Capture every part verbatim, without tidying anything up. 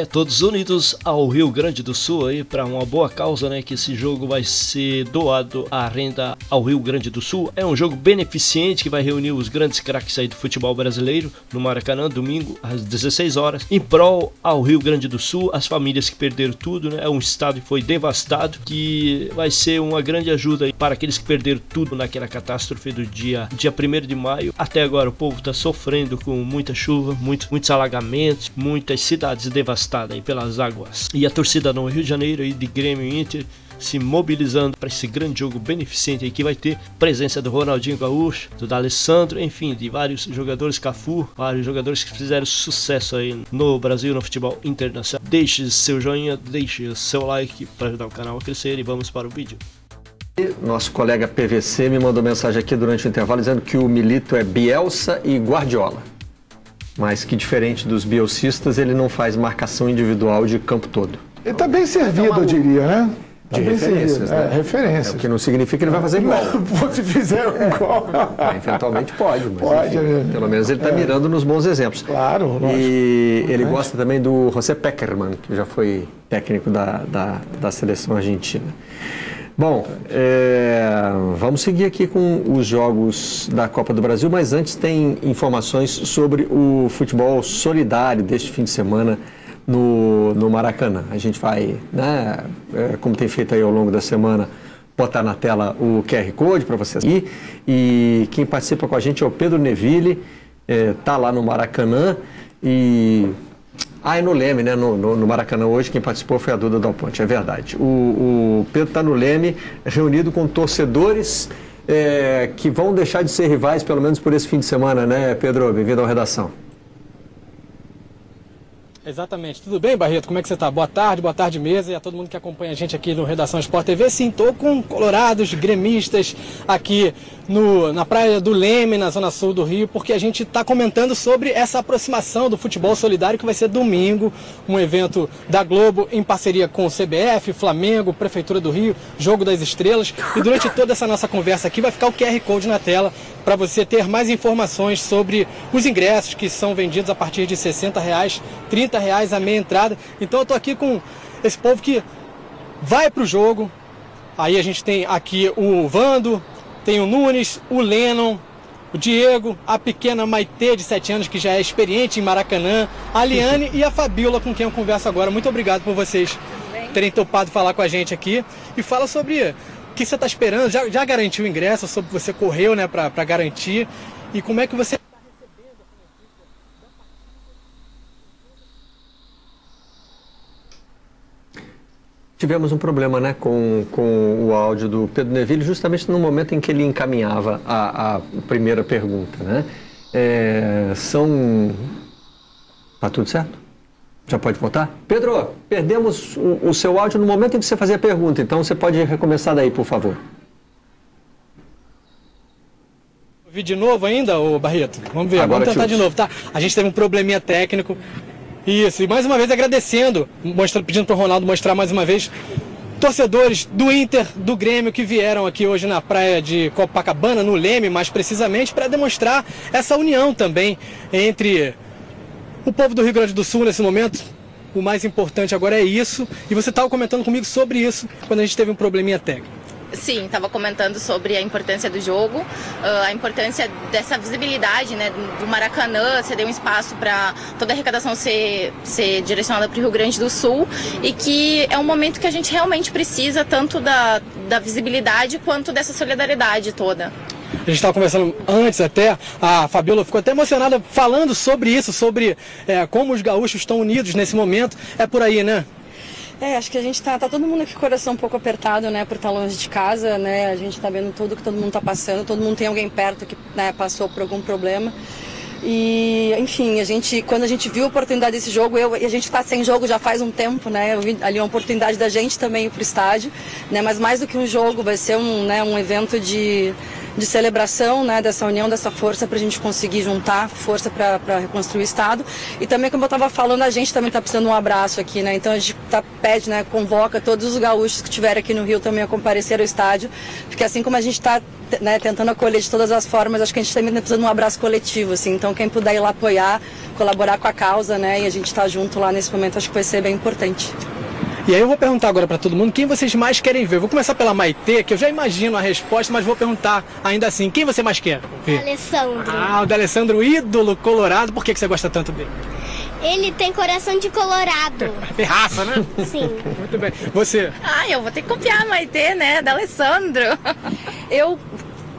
É, todos unidos ao Rio Grande do Sul aí para uma boa causa, né? Que esse jogo vai ser doado à renda ao Rio Grande do Sul. É um jogo beneficente que vai reunir os grandes craques aí do futebol brasileiro no Maracanã, domingo às dezesseis horas, em prol ao Rio Grande do Sul, as famílias que perderam tudo, né? É um estado que foi devastado, que vai ser uma grande ajuda aí para aqueles que perderam tudo naquela catástrofe do dia dia primeiro de maio. Até agora o povo está sofrendo com muita chuva, muitos, muitos alagamentos, muitas cidades devastadas aí pelas águas. E a torcida no Rio de Janeiro e de Grêmio e Inter se mobilizando para esse grande jogo beneficente aí, que vai ter presença do Ronaldinho Gaúcho, do D'Alessandro, enfim, de vários jogadores, Cafu, vários jogadores que fizeram sucesso aí no Brasil, no futebol internacional. Deixe seu joinha, deixe seu like para ajudar o canal a crescer e vamos para o vídeo. Nosso colega P V C me mandou mensagem aqui durante o intervalo dizendo que o Milito é Bielsa e Guardiola, mas que, diferente dos bielcistas, ele não faz marcação individual de campo todo. Ele está bem servido, eu diria, né? De tá referências, servido, né? É, referências. É, o que não significa que ele vai fazer igual. Se fizer um gol. É, eventualmente pode, mas pode, enfim, é. Pelo menos ele está é. mirando nos bons exemplos. Claro, lógico. E ele mas... gosta também do José Peckerman, que já foi técnico da, da, da seleção argentina. Bom, é, vamos seguir aqui com os jogos da Copa do Brasil, mas antes tem informações sobre o futebol solidário deste fim de semana no, no Maracanã. A gente vai, né, é, como tem feito aí ao longo da semana, botar na tela o Q R Code para vocês seguir. E quem participa com a gente é o Pedro Neville, está é, lá no Maracanã e... Ah, é no Leme, né? No, no, no Maracanã hoje, quem participou foi a Duda Dal Ponte, é verdade. O, o Pedro está no Leme, reunido com torcedores é, que vão deixar de ser rivais, pelo menos por esse fim de semana, né, Pedro? Bem-vindo à redação. Exatamente. Tudo bem, Barreto? Como é que você está? Boa tarde, boa tarde, mesa, e a todo mundo que acompanha a gente aqui no Redação Sport T V. Sim, estou com colorados, gremistas aqui no, na praia do Leme, na zona sul do Rio, porque a gente está comentando sobre essa aproximação do futebol solidário que vai ser domingo, um evento da Globo em parceria com o C B F, Flamengo, Prefeitura do Rio, Jogo das Estrelas. E durante toda essa nossa conversa aqui vai ficar o Q R Code na tela para você ter mais informações sobre os ingressos que são vendidos a partir de sessenta reais, trinta reais a meia entrada. Então eu tô aqui com esse povo que vai pro jogo. Aí a gente tem aqui o Vando, tem o Nunes, o Lennon, o Diego, a pequena Maitê de sete anos, que já é experiente em Maracanã, a Liane e a Fabíola, com quem eu converso agora. Muito obrigado por vocês terem topado falar com a gente aqui. E fala sobre... o que você está esperando? Já, já garantiu o ingresso? Sobre você correu, né, para garantir. E como é que você... Tivemos um problema, né, com, com o áudio do Pedro Neville, justamente no momento em que ele encaminhava a, a primeira pergunta, né? É, são... Tá tudo certo? Já pode voltar? Pedro, perdemos o, o seu áudio no momento em que você fazia a pergunta, então você pode recomeçar daí, por favor. Ouvi de novo ainda, ô Barreto? Vamos ver, agora vamos tentar de novo, tá? A gente teve um probleminha técnico. Isso, e mais uma vez agradecendo, mostrando, pedindo para o Ronaldo mostrar mais uma vez... torcedores do Inter, do Grêmio, que vieram aqui hoje na praia de Copacabana, no Leme, mais precisamente, para demonstrar essa união também entre... o povo do Rio Grande do Sul nesse momento. O mais importante agora é isso. E você estava comentando comigo sobre isso quando a gente teve um probleminha técnico. Sim, estava comentando sobre a importância do jogo, a importância dessa visibilidade, né, do Maracanã, ceder um espaço para toda a arrecadação ser, ser direcionada para o Rio Grande do Sul, e que é um momento que a gente realmente precisa tanto da, da visibilidade quanto dessa solidariedade toda. A gente estava conversando antes até, a Fabíola ficou até emocionada falando sobre isso, sobre é, como os gaúchos estão unidos nesse momento. É por aí, né? É, acho que a gente tá, tá todo mundo aqui com o coração um pouco apertado, né, por estar longe de casa, né, a gente tá vendo tudo que todo mundo tá passando, todo mundo tem alguém perto que, né, passou por algum problema. E, enfim, a gente, quando a gente viu a oportunidade desse jogo, eu, e a gente está sem jogo já faz um tempo, né? Eu vi ali uma oportunidade da gente também ir para o estádio, né? Mas mais do que um jogo, vai ser um, né, um evento de, de celebração, né, dessa união, dessa força para a gente conseguir juntar força para reconstruir o Estado. E também, como eu estava falando, a gente também está precisando de um abraço aqui, né? Então a gente tá, pede, né, convoca todos os gaúchos que estiverem aqui no Rio também a comparecer ao estádio, porque assim como a gente está, né, tentando acolher de todas as formas, acho que a gente também está precisando de um abraço coletivo, assim. Então quem puder ir lá apoiar, colaborar com a causa, né, e a gente está junto lá nesse momento, acho que vai ser bem importante. E aí eu vou perguntar agora para todo mundo quem vocês mais querem ver. Eu vou começar pela Maitê, que eu já imagino a resposta, mas vou perguntar ainda assim. Quem você mais quer ver? D'Alessandro. Ah, o D'Alessandro, ídolo colorado. Por que que você gosta tanto dele? Ele tem coração de colorado. Tem raça, né? Sim. Muito bem. Você? Ah, eu vou ter que copiar a Maitê, né? D'Alessandro. Eu...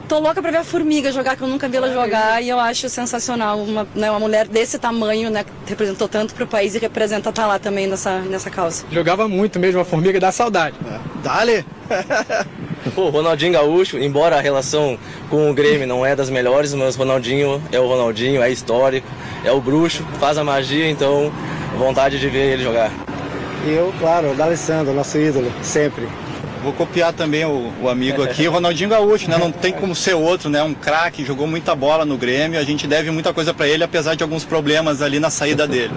tô louca pra ver a Formiga jogar, que eu nunca vi ela jogar, e eu acho sensacional uma, né, uma mulher desse tamanho, né, que representou tanto pro país e representa estar lá também nessa, nessa causa. Jogava muito mesmo a Formiga, dá saudade. É. Dalhe! O Ronaldinho Gaúcho, embora a relação com o Grêmio não é das melhores, mas Ronaldinho é o Ronaldinho, é histórico, é o bruxo, faz a magia, então vontade de ver ele jogar. E eu, claro, o D'Alessandro, nosso ídolo, sempre. Vou copiar também o, o amigo aqui, Ronaldinho Gaúcho, né? Não tem como ser outro, né? Um craque, jogou muita bola no Grêmio, a gente deve muita coisa para ele, apesar de alguns problemas ali na saída dele.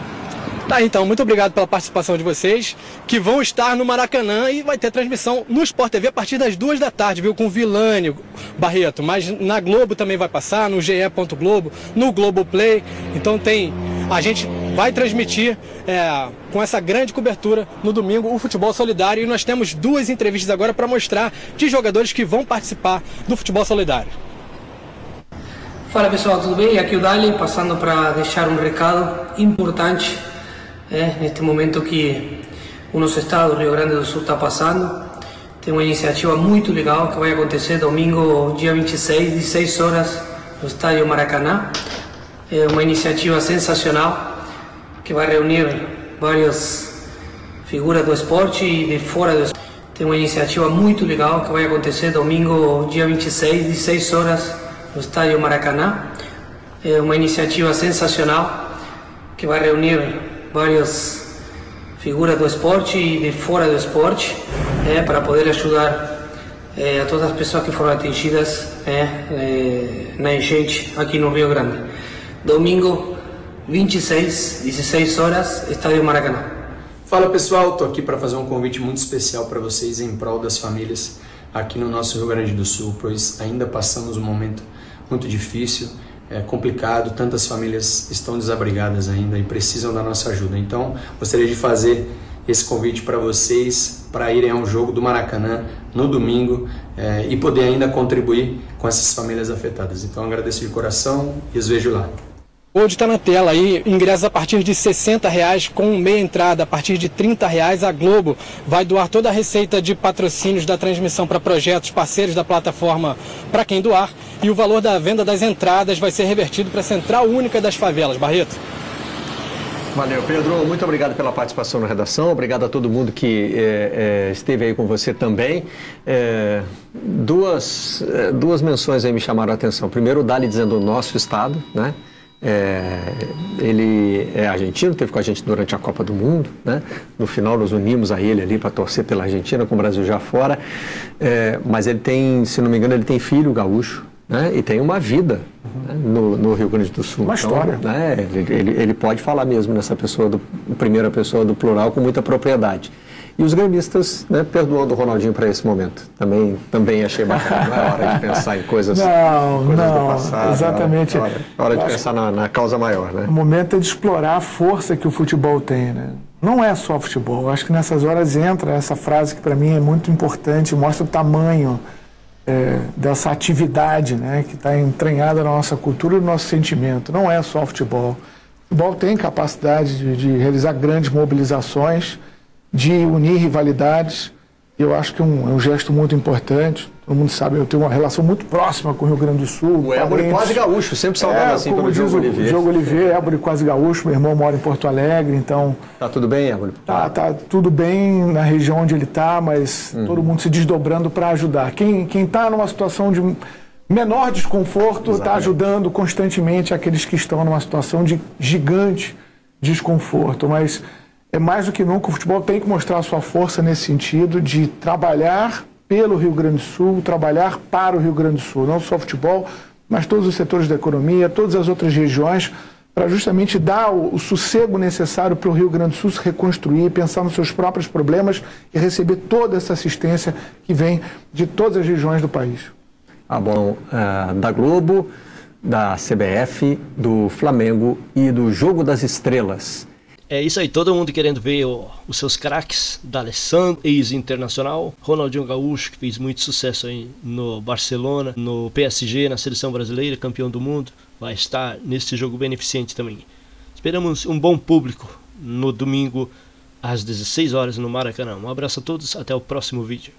Tá, então, muito obrigado pela participação de vocês, que vão estar no Maracanã e vai ter transmissão no Sport T V a partir das duas da tarde, viu? Com Vilani Barreto, mas na Globo também vai passar, no G E ponto Globo, no Globoplay, então tem... A gente vai transmitir é, com essa grande cobertura no domingo o futebol solidário, e nós temos duas entrevistas agora para mostrar de jogadores que vão participar do futebol solidário. Fala pessoal, tudo bem? Aqui é o Dalhe, passando para deixar um recado importante é, neste momento que o nosso estado, o Rio Grande do Sul, está passando. Tem uma iniciativa muito legal que vai acontecer domingo, dia vinte e seis, dezesseis horas, no estádio Maracanã. É uma iniciativa sensacional que vai reunir várias figuras do esporte e de fora do esporte. Tem uma iniciativa muito legal que vai acontecer domingo, dia vinte e seis, dezesseis horas, no estádio Maracanã. É uma iniciativa sensacional que vai reunir várias figuras do esporte e de fora do esporte, é, para poder ajudar é, a todas as pessoas que foram atingidas é, é, na enchente aqui no Rio Grande. Domingo vinte e seis, dezesseis horas, estádio Maracanã. Fala pessoal, estou aqui para fazer um convite muito especial para vocês em prol das famílias aqui no nosso Rio Grande do Sul, pois ainda passamos um momento muito difícil, é complicado, tantas famílias estão desabrigadas ainda e precisam da nossa ajuda. Então, gostaria de fazer esse convite para vocês, para irem a um jogo do Maracanã no domingo é, e poder ainda contribuir com essas famílias afetadas. Então, agradeço de coração e os vejo lá. Hoje está na tela aí, ingressos a partir de sessenta reais, com meia entrada a partir de trinta reais. A Globo vai doar toda a receita de patrocínios da transmissão para projetos parceiros da plataforma para quem doar, e o valor da venda das entradas vai ser revertido para a Central Única das Favelas. Barreto. Valeu, Pedro. Muito obrigado pela participação na redação. Obrigado a todo mundo que é, é, esteve aí com você também. É, duas, é, duas menções aí me chamaram a atenção. Primeiro, o Dalhe dizendo o nosso estado, né? É, ele é argentino, esteve com a gente durante a Copa do Mundo, né? No final nos unimos a ele ali para torcer pela Argentina, com o Brasil já fora. É, mas ele tem, se não me engano, ele tem filho gaúcho, né? E tem uma vida, né? no, no Rio Grande do Sul. Uma história. Então, né? ele, ele, ele pode falar mesmo nessa pessoa, do, primeira pessoa do plural, com muita propriedade. E os gremistas, né, perdoando o Ronaldinho para esse momento. Também, também achei bacana, não é hora de pensar em coisas, não, coisas não, do passado. Exatamente. É hora, hora, hora de pensar na, na causa maior. Né? O momento é de explorar a força que o futebol tem. Né? Não é só futebol. Acho que nessas horas entra essa frase que para mim é muito importante, mostra o tamanho é, dessa atividade, né, que está entranhada na nossa cultura e no nosso sentimento. Não é só futebol. O futebol tem capacidade de, de realizar grandes mobilizações, de unir rivalidades. Eu acho que é um, um gesto muito importante. Todo mundo sabe, eu tenho uma relação muito próxima com o Rio Grande do Sul. O Éboli quase gaúcho, sempre saudado é, assim como diz Diogo Oliveira. Diogo Oliveira, Éboli quase gaúcho, meu irmão mora em Porto Alegre, então... Tá tudo bem, Éboli? Tá, tá tudo bem na região onde ele tá, mas uhum. todo mundo se desdobrando para ajudar. Quem, quem tá numa situação de menor desconforto está ajudando constantemente aqueles que estão numa situação de gigante desconforto, mas... É mais do que nunca, o futebol tem que mostrar a sua força nesse sentido de trabalhar pelo Rio Grande do Sul, trabalhar para o Rio Grande do Sul, não só futebol, mas todos os setores da economia, todas as outras regiões, para justamente dar o, o sossego necessário para o Rio Grande do Sul se reconstruir, pensar nos seus próprios problemas e receber toda essa assistência que vem de todas as regiões do país. Ah, bom, é, da Globo, da C B F, do Flamengo e do Jogo das Estrelas. É isso aí, todo mundo querendo ver ó, os seus craques, D'Alessandro, ex-Internacional, Ronaldinho Gaúcho, que fez muito sucesso aí no Barcelona, no P S G, na Seleção Brasileira, campeão do mundo, vai estar neste jogo beneficente também. Esperamos um bom público no domingo às dezesseis horas no Maracanã. Um abraço a todos, até o próximo vídeo.